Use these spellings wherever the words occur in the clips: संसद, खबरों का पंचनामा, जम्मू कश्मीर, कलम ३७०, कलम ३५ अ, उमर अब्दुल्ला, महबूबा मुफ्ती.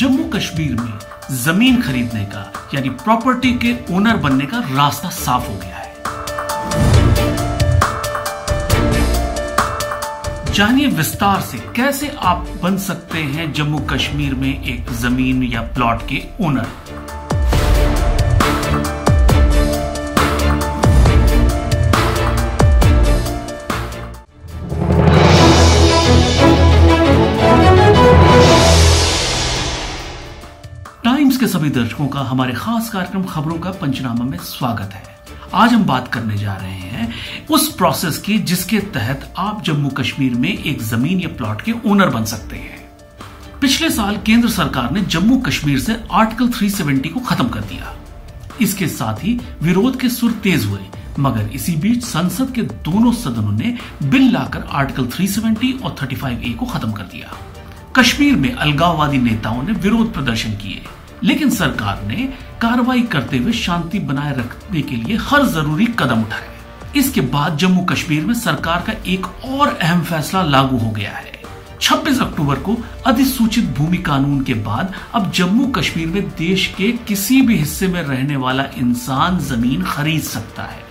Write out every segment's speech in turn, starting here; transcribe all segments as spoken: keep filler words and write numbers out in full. जम्मू कश्मीर में जमीन खरीदने का यानी प्रॉपर्टी के ओनर बनने का रास्ता साफ हो गया है। जानिए विस्तार से कैसे आप बन सकते हैं जम्मू कश्मीर में एक जमीन या प्लॉट के ओनर। के सभी दर्शकों का हमारे खास कार्यक्रम खबरों का पंचनामा में स्वागत है। आज हम बात करने जा रहे हैं उस प्रोसेस की जिसके तहत आप जम्मू कश्मीर में एक जमीन या प्लॉट के ओनर बन सकते हैं। पिछले साल केंद्र सरकार ने जम्मू कश्मीर से आर्टिकल तीन सौ सत्तर को खत्म कर दिया। इसके साथ ही विरोध के सुर तेज हुए, मगर इसी बीच संसद के दोनों सदनों ने बिल लाकर आर्टिकल तीन सौ सत्तर और पैंतीस ए को खत्म कर दिया। कश्मीर में अलगाववादी नेताओं ने विरोध प्रदर्शन किए, लेकिन सरकार ने कार्रवाई करते हुए शांति बनाए रखने के लिए हर जरूरी कदम उठाए। इसके बाद जम्मू कश्मीर में सरकार का एक और अहम फैसला लागू हो गया है। छब्बीस अक्टूबर को अधिसूचित भूमि कानून के बाद अब जम्मू कश्मीर में देश के किसी भी हिस्से में रहने वाला इंसान जमीन खरीद सकता है।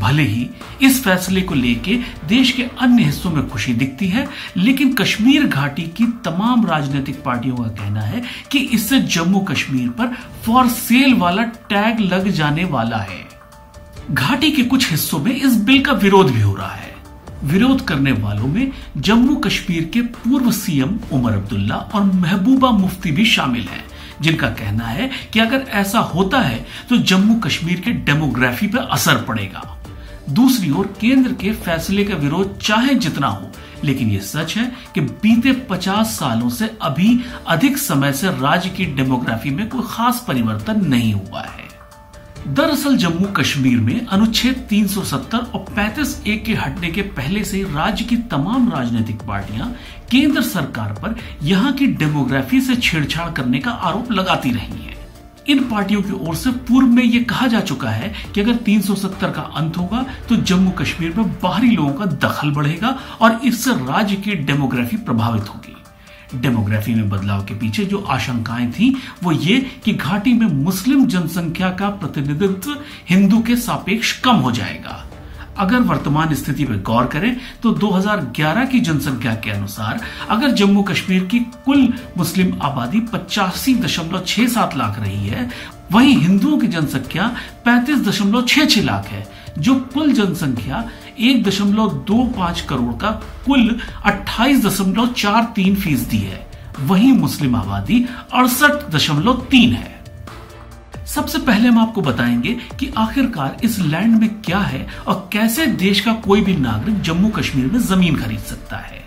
भले ही इस फैसले को लेके देश के अन्य हिस्सों में खुशी दिखती है, लेकिन कश्मीर घाटी की तमाम राजनीतिक पार्टियों का कहना है कि इससे जम्मू कश्मीर पर फॉर सेल वाला टैग लग जाने वाला है। घाटी के कुछ हिस्सों में इस बिल का विरोध भी हो रहा है। विरोध करने वालों में जम्मू कश्मीर के पूर्व सीएम उमर अब्दुल्ला और महबूबा मुफ्ती भी शामिल है, जिनका कहना है कि अगर ऐसा होता है तो जम्मू कश्मीर के डेमोग्राफी पर असर पड़ेगा। दूसरी ओर केंद्र के फैसले का विरोध चाहे जितना हो, लेकिन यह सच है कि बीते पचास सालों से अभी अधिक समय से राज्य की डेमोग्राफी में कोई खास परिवर्तन नहीं हुआ है। दरअसल जम्मू कश्मीर में अनुच्छेद तीन सौ सत्तर और पैंतीस ए के हटने के पहले से राज्य की तमाम राजनीतिक पार्टियां केंद्र सरकार पर यहां की डेमोग्राफी से छेड़छाड़ करने का आरोप लगाती रही हैं। इन पार्टियों की ओर से पूर्व में यह कहा जा चुका है कि अगर तीन सौ सत्तर का अंत होगा तो जम्मू कश्मीर में बाहरी लोगों का दखल बढ़ेगा और इससे राज्य की डेमोग्राफी प्रभावित होगी। डेमोग्राफी में बदलाव के पीछे जो आशंकाएं थी वो ये कि घाटी में मुस्लिम जनसंख्या का प्रतिनिधित्व हिंदू के सापेक्ष कम हो जाएगा। अगर वर्तमान स्थिति पर गौर करें तो दो हज़ार ग्यारह की जनसंख्या के अनुसार अगर जम्मू कश्मीर की कुल मुस्लिम आबादी पचासी दशमलव छह सात लाख रही है, वहीं हिंदुओं की जनसंख्या पैंतीस दशमलव छह छह लाख है, जो कुल जनसंख्या एक दशमलव दो पांच करोड़ का कुल अट्ठाईस दशमलव चार तीन फीसदी है। वहीं मुस्लिम आबादी अड़सठ दशमलव तीन है। सबसे पहले हम आपको बताएंगे कि आखिरकार इस लैंड में क्या है और कैसे देश का कोई भी नागरिक जम्मू कश्मीर में जमीन खरीद सकता है।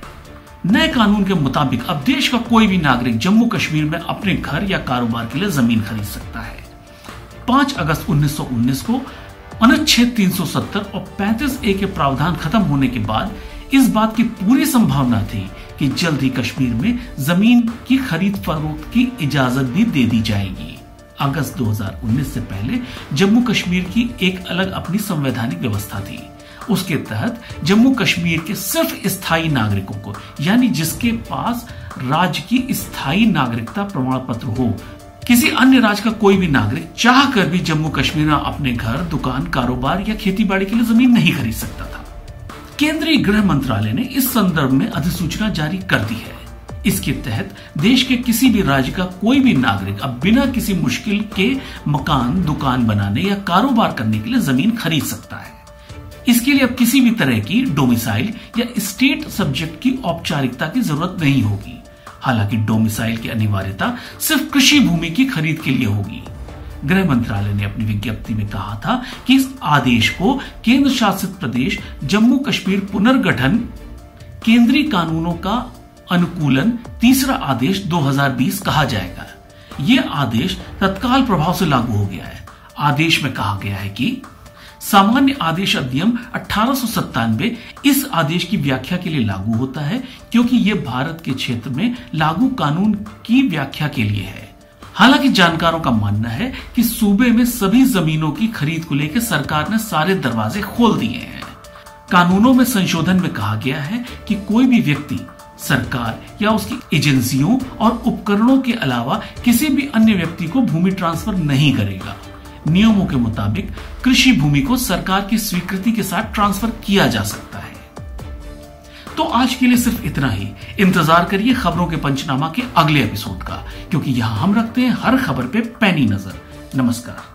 नए कानून के मुताबिक अब देश का कोई भी नागरिक जम्मू कश्मीर में अपने घर या कारोबार के लिए जमीन खरीद सकता है। पांच अगस्त उन्नीस सौ उन्नीस को अनुच्छेद तीन सौ सत्तर और पैंतीस ए के प्रावधान खत्म होने के बाद इस बात की पूरी संभावना थी कि जल्द ही कश्मीर में जमीन की खरीद फरोख्त की इजाजत भी दे दी जाएगी। अगस्त दो हज़ार उन्नीस से पहले जम्मू कश्मीर की एक अलग अपनी संवैधानिक व्यवस्था थी। उसके तहत जम्मू कश्मीर के सिर्फ स्थायी नागरिकों को, यानी जिसके पास राज्य की स्थायी नागरिकता प्रमाण पत्र हो, किसी अन्य राज्य का कोई भी नागरिक चाह कर भी जम्मू कश्मीर में अपने घर, दुकान, कारोबार या खेतीबाड़ी के लिए जमीन नहीं खरीद सकता था। केंद्रीय गृह मंत्रालय ने इस संदर्भ में अधिसूचना जारी कर दी है। इसके तहत देश के किसी भी राज्य का कोई भी नागरिक अब बिना किसी मुश्किल के मकान, दुकान बनाने या कारोबार करने के लिए जमीन खरीद सकता है। इसके लिए अब किसी भी तरह की डोमिसाइल या स्टेट सब्जेक्ट की औपचारिकता की जरूरत नहीं होगी। हालांकि डोमिसाइल की अनिवार्यता सिर्फ कृषि भूमि की खरीद के लिए होगी। गृह मंत्रालय ने अपनी विज्ञप्ति में कहा था कि इस आदेश को केंद्र शासित प्रदेश जम्मू कश्मीर पुनर्गठन केंद्रीय कानूनों का अनुकूलन तीसरा आदेश दो हज़ार बीस कहा जाएगा। यह आदेश तत्काल प्रभाव से लागू हो गया है। आदेश में कहा गया है कि सामान्य आदेश अधिनियम अठारह सौ सत्तानवे इस आदेश की व्याख्या के लिए लागू होता है, क्योंकि यह भारत के क्षेत्र में लागू कानून की व्याख्या के लिए है। हालांकि जानकारों का मानना है कि सूबे में सभी जमीनों की खरीद को लेकर सरकार ने सारे दरवाजे खोल दिए हैं। कानूनों में संशोधन में कहा गया है कि कोई भी व्यक्ति सरकार या उसकी एजेंसियों और उपकरणों के अलावा किसी भी अन्य व्यक्ति को भूमि ट्रांसफर नहीं करेगा। नियमों के मुताबिक कृषि भूमि को सरकार की स्वीकृति के साथ ट्रांसफर किया जा सकता है। तो आज के लिए सिर्फ इतना ही। इंतजार करिए खबरों के पंचनामा के अगले एपिसोड का, क्योंकि यहां हम रखते हैं हर खबर पे पैनी नजर। नमस्कार।